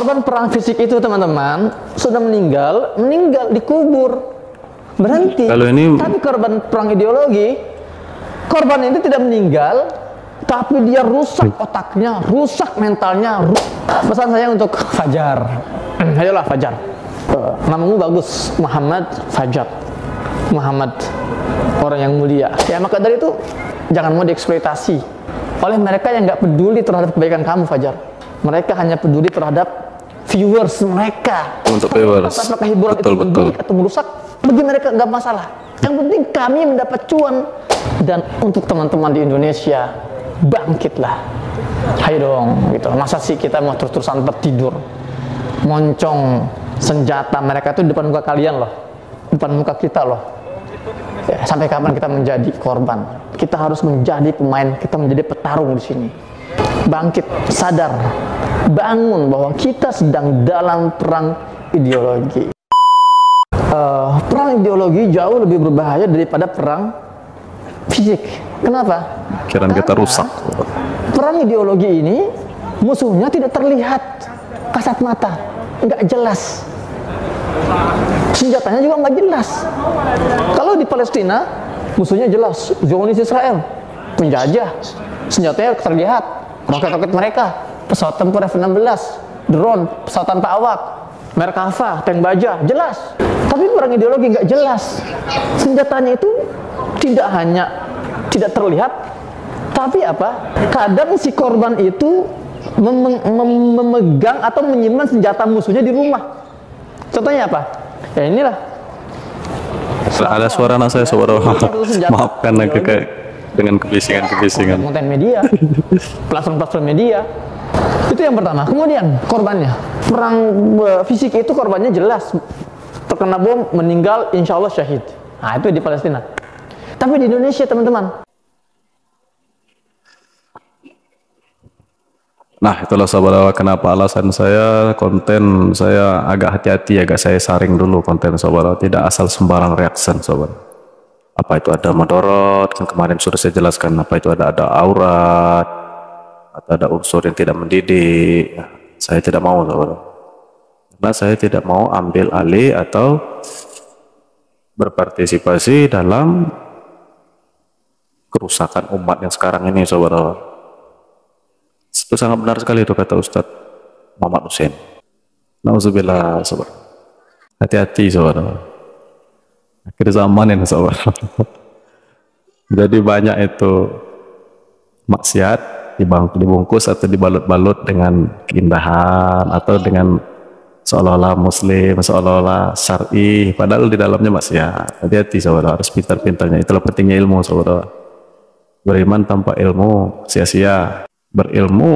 korban perang fisik itu, teman-teman, sudah meninggal dikubur, berhenti. Kalau ini... Tapi korban perang ideologi, korban ini tidak meninggal, tapi dia rusak otaknya, rusak mentalnya. Pesan saya untuk Fajar, ayolah Fajar, namamu bagus, Muhammad Fajar, Muhammad orang yang mulia. Ya maka dari itu jangan mau dieksploitasi oleh mereka yang nggak peduli terhadap kebaikan kamu, Fajar. Mereka hanya peduli terhadap viewers mereka. Untuk viewers. Apakah hiburan itu mendidik atau merusak? Bagi mereka nggak masalah. Yang penting kami mendapat cuan. Dan untuk teman-teman di Indonesia, bangkitlah. Ayo dong, gitu. Masa sih kita mau terus-terusan tertidur, moncong senjata mereka itu depan muka kalian loh, depan muka kita loh. Ya, sampai kapan kita menjadi korban? Kita harus menjadi pemain. Kita menjadi petarung di sini. Bangkit, sadar, bangun bahwa kita sedang dalam perang ideologi. Perang ideologi jauh lebih berbahaya daripada perang fisik. Kenapa? Pikiran kita rusak. Perang ideologi ini musuhnya tidak terlihat kasat mata, nggak jelas. Senjatanya juga nggak jelas. Kalau di Palestina musuhnya jelas, Zionis Israel, penjajah, senjatanya terlihat. Roket-roket mereka, pesawat tempur F-16, drone, pesawat tanpa awak, Merkava, tank baja, jelas. Tapi perang ideologi nggak jelas. Senjatanya itu tidak terlihat, tapi apa? Kadang si korban itu memegang atau menyimpan senjata musuhnya di rumah. Contohnya apa? Ya inilah. Ada suara anak saya, suara maafkan kakek. Dengan kebisingan-kebisingan konten media, platform-platform media. Itu yang pertama. Kemudian korbannya, perang fisik itu korbannya jelas, terkena bom, meninggal, insya Allah syahid. Nah itu di Palestina. Tapi di Indonesia, teman-teman, nah itulah sahabat, kenapa alasan saya konten saya agak hati-hati, agak saya saring dulu konten sahabat, tidak asal sembarang reaction sahabat. Apa itu ada madorot, kan kemarin sudah saya jelaskan, apa itu ada aurat atau ada unsur yang tidak mendidik. Saya tidak mau saudara, karena saya tidak mau ambil alih atau berpartisipasi dalam kerusakan umat yang sekarang ini saudara. Itu sangat benar sekali itu kata Ustadz Muhammad Husein. Nauzubillah saudara, hati-hati saudara, akhir zaman ini sahabat. Jadi banyak itu maksiat dibungkus atau dibalut-balut dengan keindahan atau dengan seolah-olah muslim, seolah-olah syar'i, padahal di dalamnya maksiat. Hati-hati sahabat, harus pintar-pintarnya. Itulah pentingnya ilmu sahabat. Beriman tanpa ilmu sia-sia, berilmu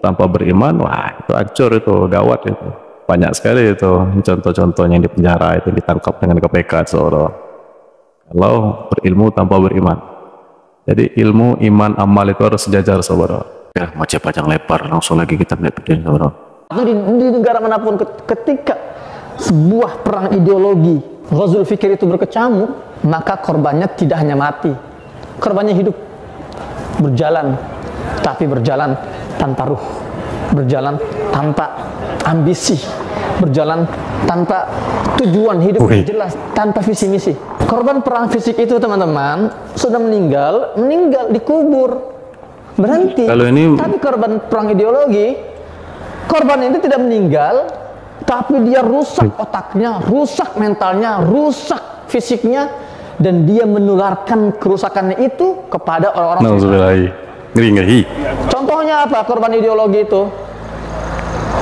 tanpa beriman, wah itu hancur, itu gawat itu. Banyak sekali itu contoh-contohnya yang di penjara itu ditangkap dengan KPK saudara. Kalau berilmu tanpa beriman. Jadi ilmu, iman, amal itu harus sejajar saudara. Ya macam panjang lebar, langsung lagi kita melihat saudara. Di negara manapun ketika sebuah perang ideologi Ghazul Fikir itu berkecamuk, maka korbannya tidak hanya mati, korbannya hidup, berjalan tapi berjalan tanpa ruh, berjalan tanpa ambisi, berjalan tanpa tujuan hidup yang jelas, tanpa visi misi. Korban perang fisik itu, teman-teman, sudah meninggal dikubur, berhenti. Kalau ini... Tapi korban perang ideologi, korban ini tidak meninggal, tapi dia rusak otaknya, rusak mentalnya, rusak fisiknya, dan dia menularkan kerusakannya itu kepada orang-orang. Contohnya apa korban ideologi itu?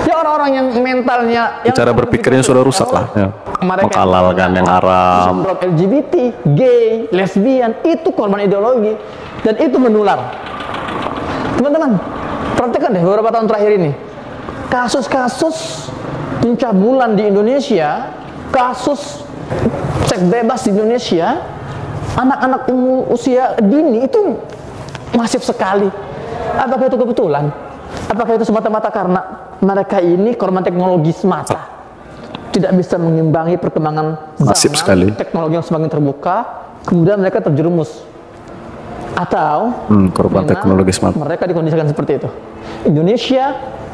Ya orang-orang yang mentalnya, cara berpikirnya sudah rusak lah. Ya. Menghalalkan yang haram, LGBT, gay, lesbian, itu korban ideologi dan itu menular. Teman-teman, perhatikan deh beberapa tahun terakhir ini kasus-kasus pencabulan di Indonesia, kasus seks bebas di Indonesia, anak-anak usia dini itu masif sekali. Apakah itu kebetulan? Apakah itu semata-mata karena mereka ini korban teknologi semata, tidak bisa mengimbangi perkembangan zaman, teknologi yang semakin terbuka, kemudian mereka terjerumus atau korban teknologi smart. Mereka dikondisikan seperti itu. Indonesia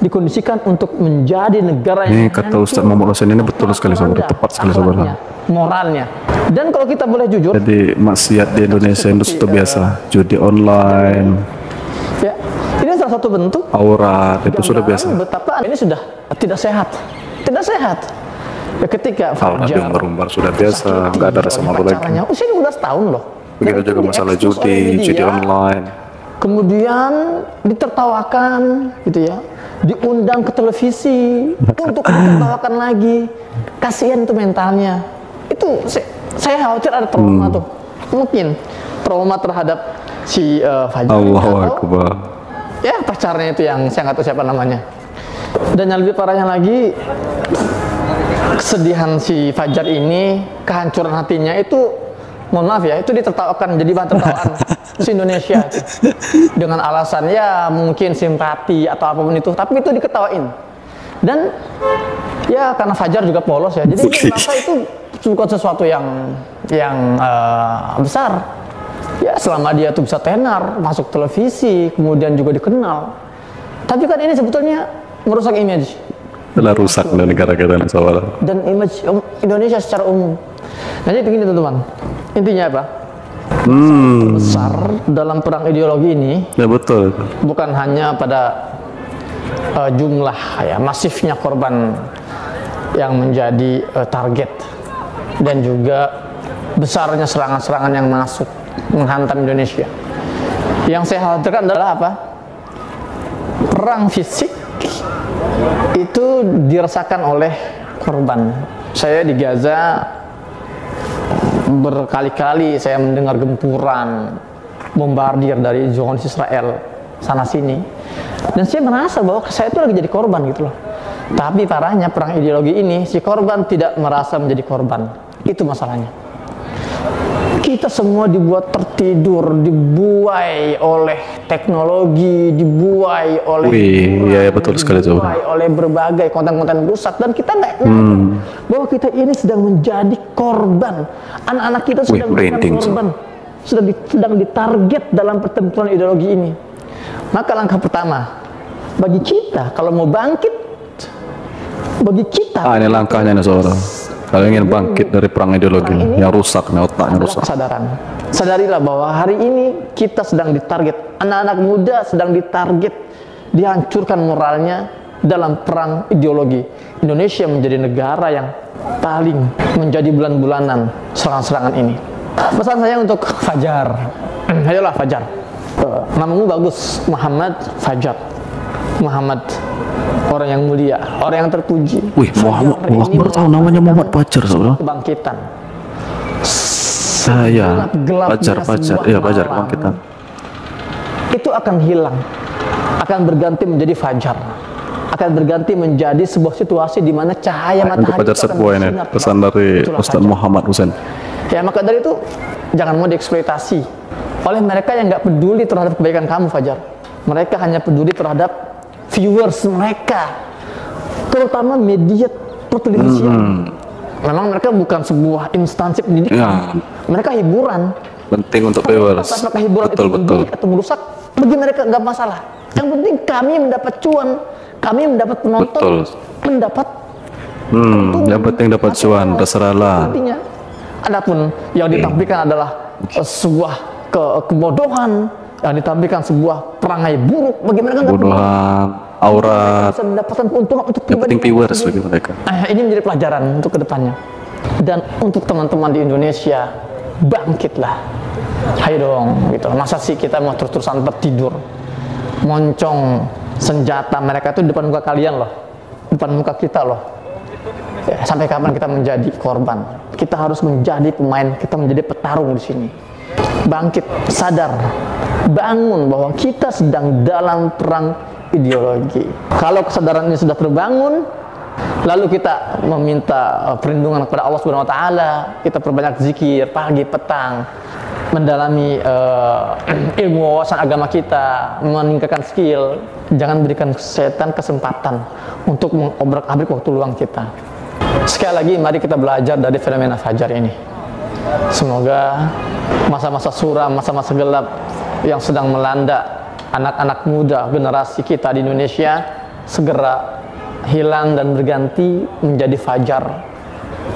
dikondisikan untuk menjadi negara yang ini kata Ustaz Muhammad Husein ini betul sekali saudara, tepat sekali saudara. Moralnya. Dan kalau kita boleh jujur, jadi maksiat di Indonesia itu sudah biasa, judi online. Ya. Ini salah satu bentuk aurat itu sudah biasa. Betapa ini sudah tidak sehat. Tidak sehat. Ya ketika Fajar berumbar sudah biasa, enggak ada rasa malu lagi. Usia 12 tahun loh. Begitu juga masalah judi online. Kemudian ditertawakan gitu ya, diundang ke televisi untuk ditertawakan lagi. Kasihan itu mentalnya. Itu saya khawatir ada trauma tuh. Mungkin trauma terhadap si Fajar. Allahu Akbar. Ya pacarnya itu yang saya nggak tahu siapa namanya. Dan yang lebih parahnya lagi, kesedihan si Fajar ini, kehancuran hatinya itu, mohon maaf ya, itu ditertawakan, jadi bahan tertawaan si Indonesia itu. Dengan alasan ya mungkin simpati atau apapun itu, tapi itu diketawain. Dan ya karena Fajar juga polos ya, jadi merasa itu bukan sesuatu yang besar. Ya selama dia tuh bisa tenar, masuk televisi, kemudian juga dikenal. Tapi kan ini sebetulnya merusak image. Telah rusak dan negara-negara dan image Indonesia secara umum. Nah, jadi begini teman-teman, intinya apa? Besar dalam perang ideologi ini. Ya betul. Bukan hanya pada jumlah ya masifnya korban yang menjadi target dan juga besarnya serangan-serangan yang masuk menghantam Indonesia. Yang saya khawatirkan adalah apa? Perang fisik itu dirasakan oleh korban. Saya di Gaza berkali-kali saya mendengar gempuran, bombardir dari jurnalis Israel sana sini. Dan saya merasa bahwa saya itu lagi jadi korban gitu loh. Tapi parahnya perang ideologi ini si korban tidak merasa menjadi korban. Itu masalahnya. Kita semua dibuat tertidur, dibuai oleh teknologi, dibuai oleh ya betul sekali dibuai oleh berbagai konten-konten rusak dan kita nggak bahwa kita ini sedang menjadi korban. Anak-anak kita sedang menjadi korban, sedang ditarget dalam pertempuran ideologi ini. Maka langkah pertama bagi kita kalau mau bangkit, bagi kita ini langkahnya saudara. Kalau ingin bangkit dari perang ideologi yang rusak, otaknya rusak. Kesadaran. Sadarilah bahwa hari ini kita sedang ditarget. Anak-anak muda sedang ditarget, dihancurkan moralnya dalam perang ideologi. Indonesia menjadi negara yang paling menjadi bulan-bulanan serangan-serangan ini. Pesan saya untuk Fajar. Ayolah Fajar. Namamu bagus, Muhammad Fajar. Muhammad orang yang mulia, orang yang terpuji. Wih, Muhammad, aku baru tahu namanya Muhammad Fajar, saudara. Kebangkitan. Saya Fajar kebangkitan. Itu akan hilang, akan berganti menjadi fajar, akan berganti menjadi sebuah situasi di mana cahaya matahari itu akan bersinar. Pesan dari Ustaz Muhammad Husein. Ya, maka dari itu jangan mau dieksploitasi oleh mereka yang nggak peduli terhadap kebaikan kamu, Fajar. Mereka hanya peduli terhadap viewers mereka, terutama media pertelevisian. Memang mereka bukan sebuah instansi pendidikan, mereka hiburan. Penting untuk viewers. Apakah hiburan itu mendidik atau merusak? Bagi mereka nggak masalah. Yang penting kami mendapat cuan, kami mendapat penonton, mendapat. Yang penting dapat cuan, terserahlah. Intinya, adapun yang ditampilkan adalah sebuah kebodohan. Yang ditampilkan sebuah perangai buruk, bagi mereka nggak perlu aurat bisa mendapatkan keuntungan untuk pribadi viewers bagi mereka. Ini menjadi pelajaran untuk kedepannya dan untuk teman-teman di Indonesia, bangkitlah, ayo dong gitu. Masa sih kita mau terus-terusan tertidur, moncong senjata mereka itu depan muka kalian loh, depan muka kita loh. Sampai kapan kita menjadi korban? Kita harus menjadi pemain, kita menjadi petarung di sini. Bangkit, sadar, bangun bahwa kita sedang dalam perang ideologi. Kalau kesadaran ini sudah terbangun, lalu kita meminta perlindungan kepada Allah Subhanahu Wa Taala, kita perbanyak zikir pagi petang, mendalami ilmu wawasan agama kita, meningkatkan skill. Jangan berikan setan kesempatan untuk mengobrak-abrik waktu luang kita. Sekali lagi, mari kita belajar dari fenomena Fajar ini. Semoga masa-masa suram, masa-masa gelap yang sedang melanda anak-anak muda generasi kita di Indonesia segera hilang dan berganti menjadi fajar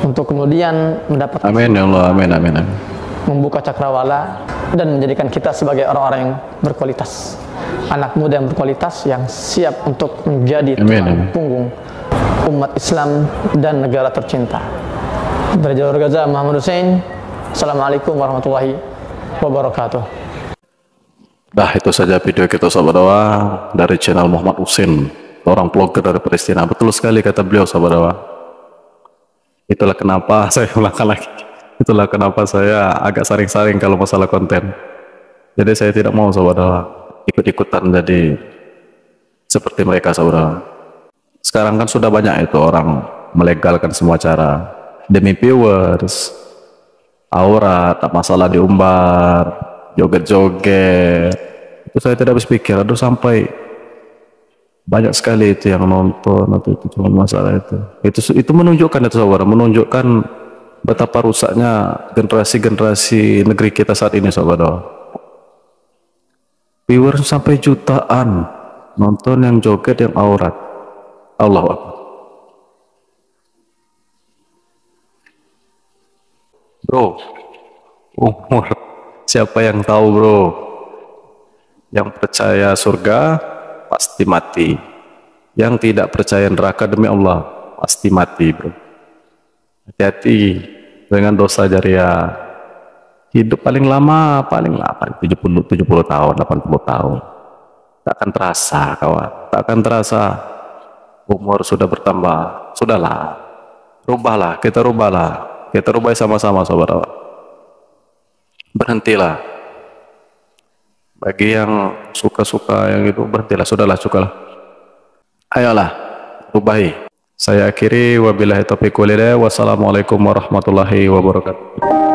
untuk kemudian mendapatkan amin ya Allah, amin, amin, amin. Membuka cakrawala dan menjadikan kita sebagai orang-orang yang berkualitas, anak muda yang berkualitas yang siap untuk menjadi tulang punggung umat Islam dan negara tercinta. Dari Jalur Gaza, Muhammad Husein. Assalamualaikum warahmatullahi wabarakatuh. Nah, itu saja video kita sahabat doa dari channel Muhammad Husein, orang blogger dari Palestina. Betul sekali kata beliau sahabat doa. Itulah kenapa saya ulangkan lagi. Itulah kenapa saya agak saring-saring kalau masalah konten. Jadi saya tidak mau sahabat doa ikut-ikutan jadi seperti mereka sahabat doa. Sekarang kan sudah banyak itu orang melegalkan semua cara demi viewers, aurat, tak masalah diumbar, joget-joget. Itu saya tidak habis pikir, aduh sampai banyak sekali itu yang nonton atau itu cuma masalah itu. Itu menunjukkan itu saudara, menunjukkan betapa rusaknya generasi-generasi negeri kita saat ini saudara. Viewers sampai jutaan nonton yang joget, yang aurat. Allahu Akbar. Bro, umur siapa yang tahu bro? Yang percaya surga pasti mati, yang tidak percaya neraka demi Allah pasti mati bro. Hati-hati dengan dosa jariah. Hidup paling lama 70 tahun, 80 tahun. Tak akan terasa kawan, tak akan terasa umur sudah bertambah. Sudahlah, rubahlah, kita rubah sama-sama saudara. Berhentilah, bagi yang suka-suka yang itu berhentilah, sudahlah, cukulah, ayolah ubahi. Saya akhiri, wabillahi taufiq walhidayah, wassalamualaikum warahmatullahi wabarakatuh.